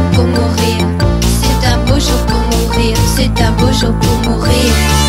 jour pour mourir, c'est un beau jour pour mourir, c'est un beau jour pour mourir.